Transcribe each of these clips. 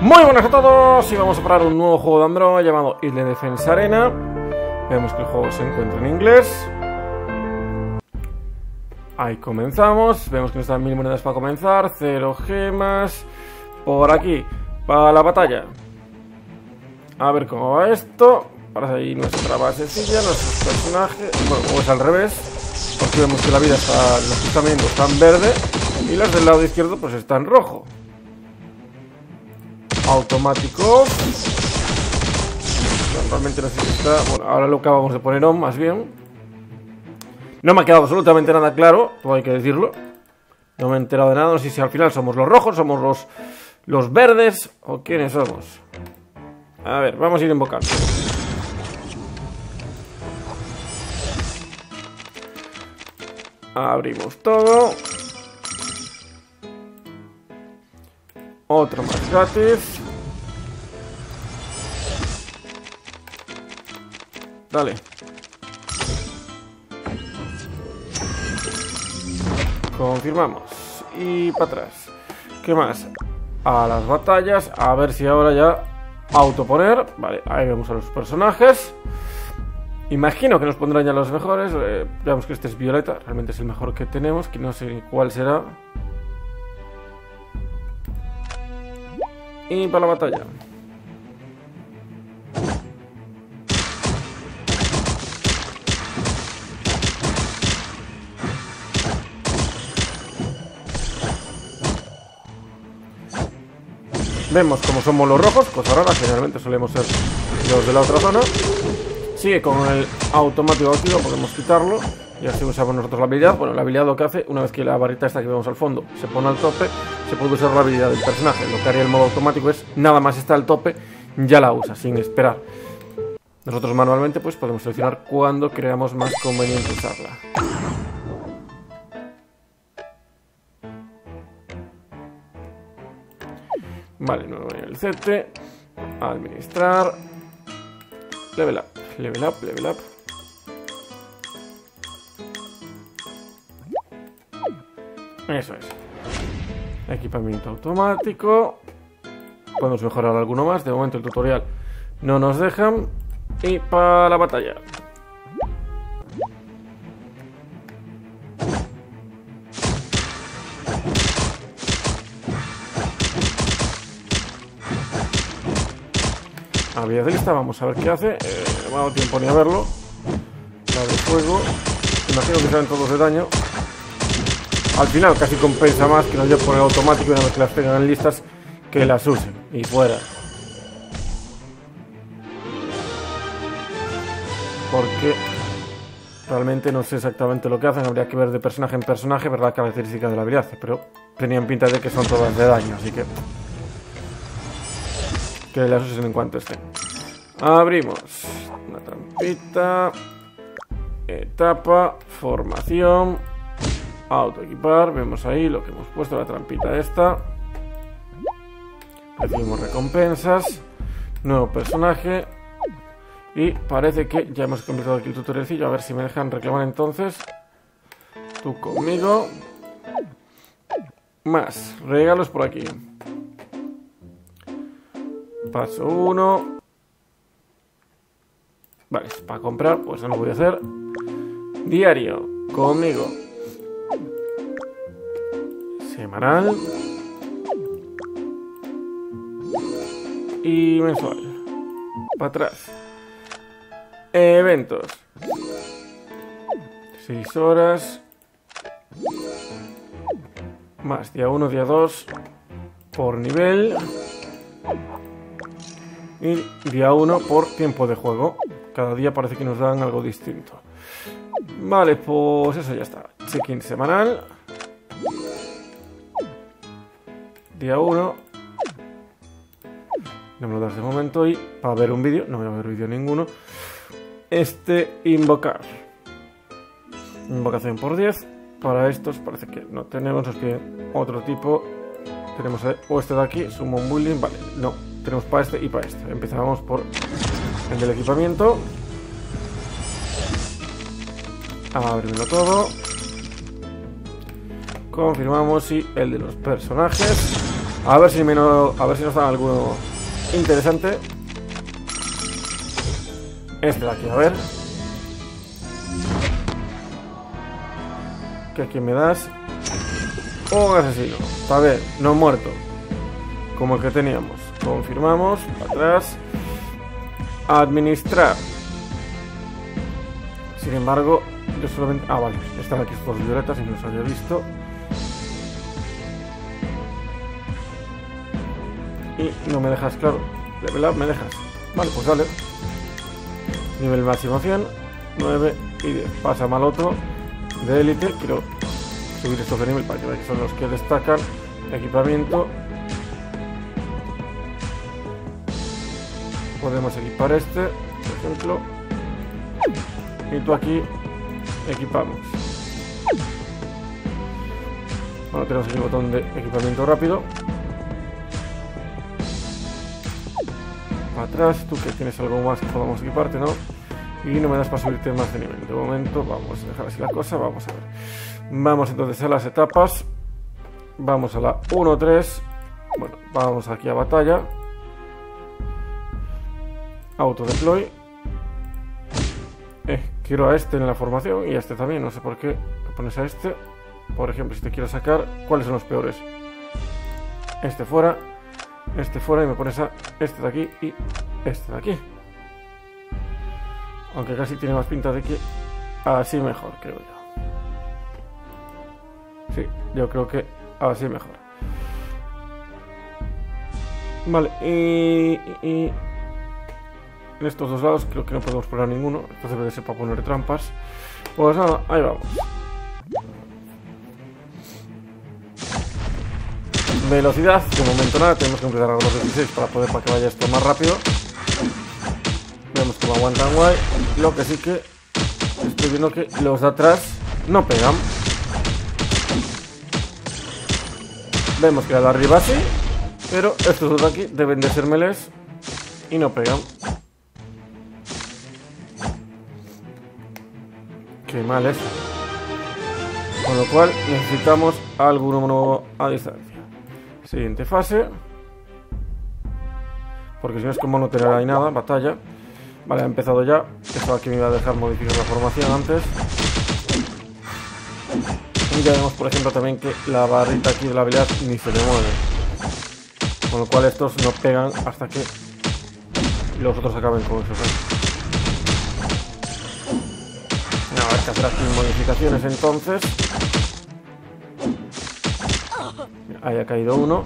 Muy buenas a todos, y vamos a probar un nuevo juego de Android llamado Idle Defense Arena. Vemos que el juego se encuentra en inglés. Ahí comenzamos, vemos que nos dan 1000 monedas para comenzar, 0 gemas. Por aquí, para la batalla. A ver cómo va esto. Ahora ahí nuestra basecilla, nuestros personajes. Bueno, pues al revés, porque vemos que la vida está, los que están viendo están verde y los del lado izquierdo pues están rojo. Automático. Normalmente no sé si está. Bueno, ahora lo acabamos de poner on, más bien. No me ha quedado absolutamente nada claro, todo hay que decirlo. No me he enterado de nada, no sé si al final somos los rojos, somos los verdes o quiénes somos. A ver, vamos a ir invocando. Abrimos todo. Otro más gratis. Dale. Confirmamos. Y para atrás. ¿Qué más? A las batallas. A ver si ahora ya autoponer. Vale, ahí vemos a los personajes. Imagino que nos pondrán ya los mejores. Veamos que este es Violeta. Realmente es el mejor que tenemos. Que no sé cuál será. Y para la batalla. Vemos como somos los rojos, cosa rara, generalmente solemos ser los de la otra zona. Sigue con el automático activo, podemos quitarlo y así usamos nosotros la habilidad. Bueno, la habilidad lo que hace, una vez que la barrita esta que vemos al fondo se pone al tope, se puede usar la habilidad del personaje. Lo que haría el modo automático es, nada más está al tope, ya la usa, sin esperar. Nosotros manualmente pues podemos seleccionar cuando creamos más conveniente usarla. Vale, nuevo nivel CT. Administrar. Level up, level up, level up. Eso es. Equipamiento automático. Podemos mejorar alguno más. De momento el tutorial no nos dejan. Y para la batalla. Habilidad de lista, vamos a ver qué hace. No me ha dado tiempo ni a verlo. La de fuego. Imagino que salen todos de daño. Al final casi compensa más que nos lleve por el automático, una vez que las tengan en listas, que las usen. Y fuera. Porque realmente no sé exactamente lo que hacen. Habría que ver de personaje en personaje, ver las características de la habilidad. Pero tenían pinta de que son todas de daño, así que... que las usen en cuanto estén. Abrimos una trampita. Etapa. Formación. Autoequipar. Vemos ahí lo que hemos puesto, la trampita esta. Recibimos recompensas. Nuevo personaje. Y parece que ya hemos completado aquí el tutorialcillo. A ver si me dejan reclamar entonces. Tú conmigo. Más. Regalos por aquí. Paso 1. Vale, para comprar, pues no lo voy a hacer. Diario, conmigo. Semanal. Y mensual. Para atrás. Eventos. 6 horas. Más día 1, día 2. Por nivel. Y día 1 por tiempo de juego. Cada día parece que nos dan algo distinto. Vale, pues eso ya está. Check-in semanal. Día 1. No me lo das de momento y para ver un vídeo. No voy a ver vídeo ninguno. Invocar. Invocación por 10. Para estos parece que no tenemos. Nos piden otro tipo. Tenemos o este de aquí. Sumo un bullying. Vale, no. Tenemos para este y para este. Empezamos por el del equipamiento. Abrimelo todo. Confirmamos y el de los personajes. A ver si nos dan alguno interesante. Este de aquí, a ver. ¿Qué aquí me das? Un asesino. Está bien, no muerto. Como el que teníamos. Confirmamos. Para atrás. Administrar. Sin embargo, yo solamente... Ah, vale. Están aquí estos violetas y no los había visto. Y no me dejas, claro. Level up, me dejas. Vale, pues dale. Nivel máximo 100, 9 y 10. Pasa mal otro de élite. Quiero subir estos de nivel para que veáis que son los que destacan. Equipamiento. Podemos equipar este, por ejemplo. Y tú aquí equipamos. Bueno, tenemos aquí el botón de equipamiento rápido. Atrás, tú que tienes algo más que podamos equiparte, ¿no? Y no me das para subirte más de nivel. De momento, vamos a dejar así la cosa, vamos a ver. Vamos entonces a las etapas. Vamos a la 1-3. Bueno, vamos aquí a batalla. Auto deploy. Quiero a este en la formación y a este también, no sé por qué pones a este. Por ejemplo, si te quiero sacar, ¿cuáles son los peores? Este fuera. Este fuera y me pones a este de aquí y este de aquí. Aunque casi tiene más pinta de que así mejor, creo yo. Sí, yo creo que así mejor. Vale, y en estos dos lados creo que no podemos poner ninguno. Entonces debe ser para poner trampas. Pues nada, ahí vamos. Velocidad, de momento nada, tenemos que empezar a los 16 para que vaya esto más rápido. Vemos cómo aguantan guay. Lo que sí que estoy viendo que los de atrás no pegan. Vemos que la de arriba sí, pero estos dos de aquí deben de ser melees y no pegan. Qué mal es. Con lo cual necesitamos alguno nuevo a distancia. Siguiente fase. Porque si no es como no tener ahí nada, batalla. Vale, ha empezado ya. Pensaba que me iba a dejar modificar la formación antes. Y ya vemos, por ejemplo, también que la barrita aquí de la habilidad ni se le mueve. Con lo cual estos no pegan hasta que los otros acaben con eso. Nada, hay que hacer aquí modificaciones entonces. Ahí ha caído uno.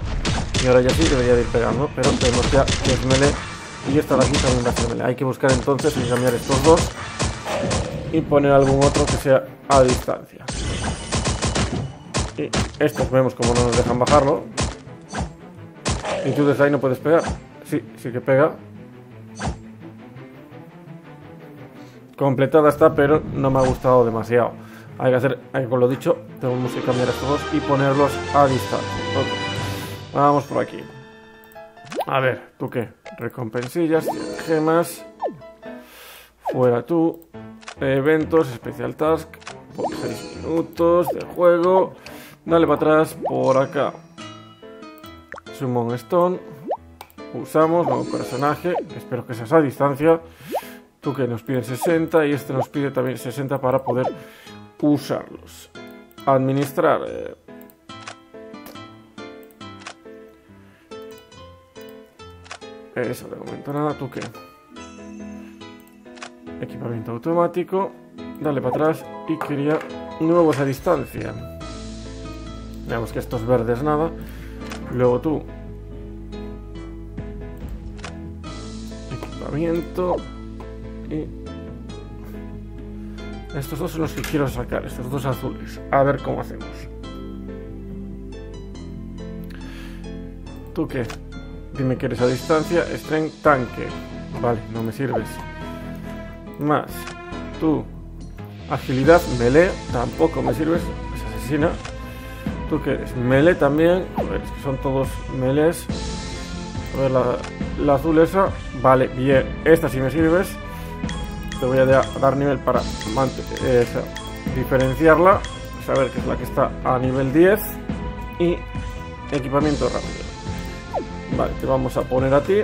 Y ahora ya sí debería de ir pegando. Pero tenemos ya que es melee. Y esta de aquí también va a ser melee. Hay que buscar entonces y cambiar estos dos. Y poner algún otro que sea a distancia. Y estos vemos como no nos dejan bajarlo. Y tú desde ahí no puedes pegar. Sí, sí que pega. Completada está, pero no me ha gustado demasiado. Hay que hacer, con lo dicho, tenemos que cambiar estos dos y ponerlos a distancia. Okay. Vamos por aquí. A ver, ¿tú qué? Recompensillas, gemas. Fuera tú. Eventos, especial task. Por 6 minutos de juego. Dale para atrás, por acá. Summon Stone. Usamos, nuevo personaje. Espero que seas a distancia. Tú que nos piden 60 y este nos pide también 60 para poder... usarlos. Administrar. Eso, de momento nada. ¿Tú qué? Equipamiento automático. Dale para atrás. Y quería nuevos a distancia. Veamos que estos verdes nada. Luego tú. Equipamiento. Y... estos dos son los que quiero sacar, estos dos azules. A ver cómo hacemos. ¿Tú qué? Dime que eres a distancia. Strength tanque. Vale, no me sirves. Más. Tú. Agilidad, melee. Tampoco me sirves. Es asesina. ¿Tú qué eres? Melee también. A ver, es que son todos melees. A ver, la azul esa. Vale, bien. Esta sí me sirves. Te voy a dar nivel para diferenciarla, saber que es la que está a nivel 10 y equipamiento rápido. Vale, te vamos a poner a ti.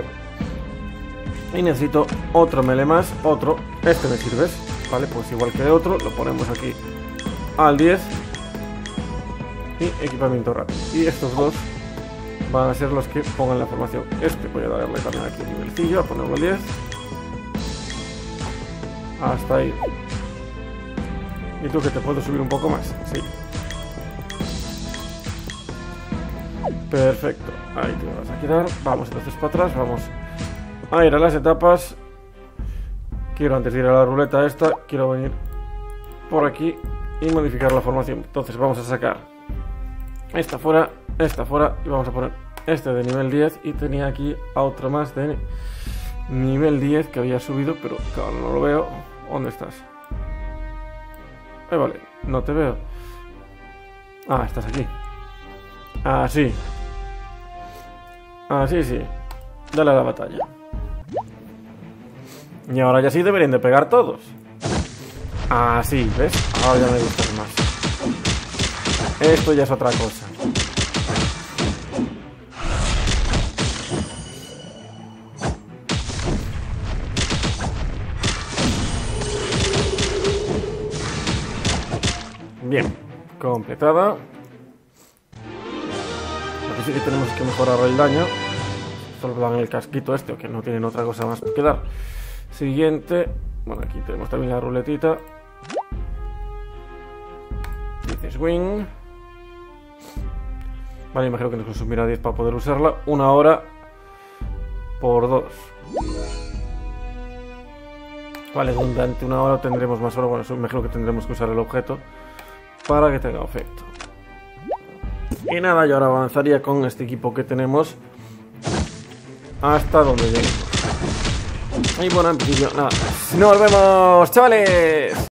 Y necesito otro melee más. Otro, este me sirve. Vale, pues igual que el otro, lo ponemos aquí al 10. Y equipamiento rápido. Y estos dos van a ser los que pongan la formación. Este voy a darle también aquí un nivelcillo, a ponerlo al 10. Hasta ahí. Y tú que te puedo subir un poco más. Sí. Perfecto. Ahí te vas a quedar. Vamos entonces para atrás. Vamos a ir a las etapas. Quiero, antes de ir a la ruleta esta, quiero venir por aquí y modificar la formación. Entonces vamos a sacar esta fuera y vamos a poner este de nivel 10. Y tenía aquí a otra más de nivel 10 que había subido, pero claro, no lo veo. ¿Dónde estás? Vale, no te veo. Ah, estás aquí. Así. Así, sí. Dale a la batalla. Y ahora ya sí deberían de pegar todos. Así, ¿ves? Ahora ya me gustan más. Esto ya es otra cosa. Bien, completada. Lo que sí que tenemos que mejorar el daño. Solo dan el casquito este, que no tienen otra cosa más que dar. Siguiente. Bueno, aquí tenemos también la ruletita. Dice swing. Vale, imagino que nos consumirá 10 para poder usarla. Una hora por 2. Vale, durante una hora tendremos más hora. Bueno, imagino que tendremos que usar el objeto para que tenga efecto. Y nada, yo ahora avanzaría con este equipo que tenemos hasta donde lleguemos. Y bueno, en principio, nada. ¡Nos vemos, chavales!